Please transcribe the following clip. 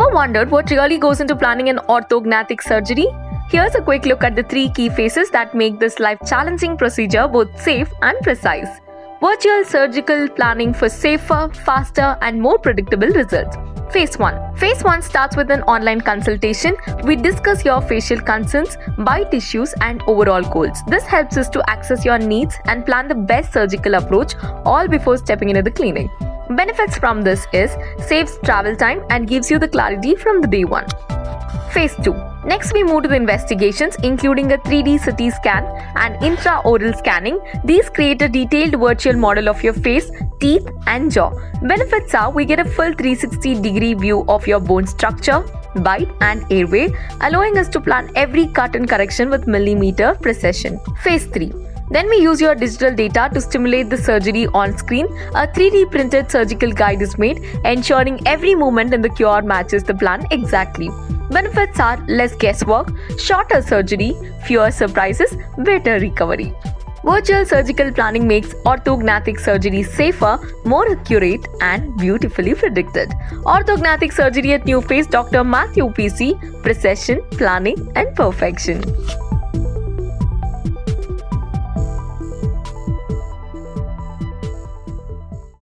Ever wondered what really goes into planning an orthognathic surgery? Here's a quick look at the three key phases that make this life-challenging procedure both safe and precise. Virtual surgical planning for safer, faster, and more predictable results. Phase 1. Phase 1 starts with an online consultation. We discuss your facial concerns, bite issues, and overall goals. This helps us to access your needs and plan the best surgical approach, all before stepping into the clinic. Benefits from this is saves travel time and gives you the clarity from the day one. Phase 2. Next we move to the investigations, including a 3D CT scan and intraoral scanning. These create a detailed virtual model of your face, teeth and jaw. Benefits are we get a full 360-degree view of your bone structure, bite and airway, allowing us to plan every cut and correction with millimeter precision. Phase 3. Then we use your digital data to stimulate the surgery on screen. A 3D printed surgical guide is made, ensuring every movement in the cure matches the plan exactly. Benefits are less guesswork, shorter surgery, fewer surprises, better recovery. Virtual surgical planning makes orthognathic surgery safer, more accurate and beautifully predicted. Orthognathic surgery at Newface, Dr. Mathew PC, precision, planning and perfection.